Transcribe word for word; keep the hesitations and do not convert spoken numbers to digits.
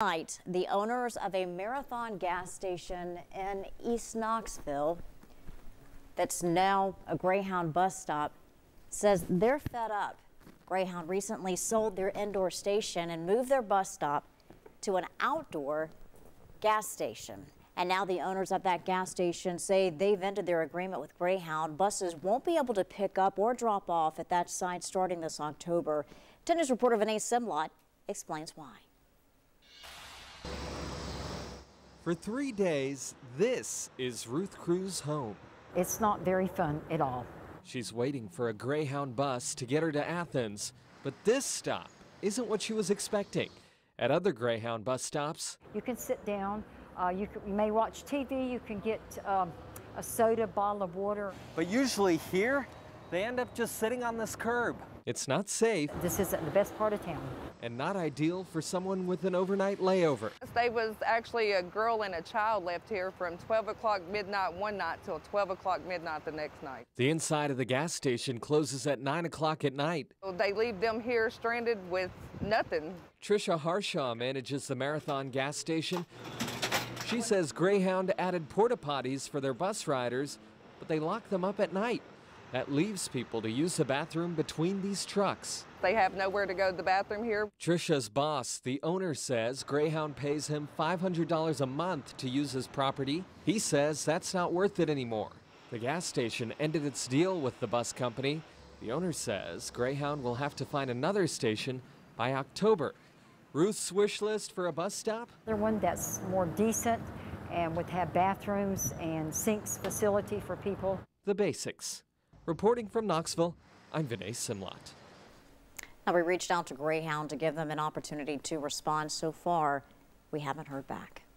Tonight, the owners of a Marathon gas station in East Knoxville, that's now a Greyhound bus stop, says they're fed up. Greyhound recently sold their indoor station and moved their bus stop to an outdoor gas station. And now the owners of that gas station say they've ended their agreement with Greyhound. Buses won't be able to pick up or drop off at that site starting this October. ten News reporter Vanee Simlot explains why. For three days, this is Ruth Cruz's home. It's not very fun at all. She's waiting for a Greyhound bus to get her to Athens, but this stop isn't what she was expecting. At other Greyhound bus stops, you can sit down, uh, you, can, you may watch T V, you can get um, a soda, bottle of water. But usually here, they end up just sitting on this curb. It's not safe. This isn't the best part of town. And not ideal for someone with an overnight layover. There was actually a girl and a child left here from twelve o'clock midnight one night till twelve o'clock midnight the next night. The inside of the gas station closes at nine o'clock at night. So they leave them here stranded with nothing. Trisha Harshaw manages the Marathon gas station. She says Greyhound added porta potties for their bus riders, but they lock them up at night. That leaves people to use the bathroom between these trucks. They have nowhere to go to the bathroom here. Trisha's boss, the owner, says Greyhound pays him five hundred dollars a month to use his property. He says that's not worth it anymore. The gas station ended its deal with the bus company. The owner says Greyhound will have to find another station by October. Ruth's wish list for a bus stop? Another one that's more decent and would have bathrooms and sinks facility for people. The basics. Reporting from Knoxville, I'm Vinay Simlot. Now, we reached out to Greyhound to give them an opportunity to respond. So far, we haven't heard back.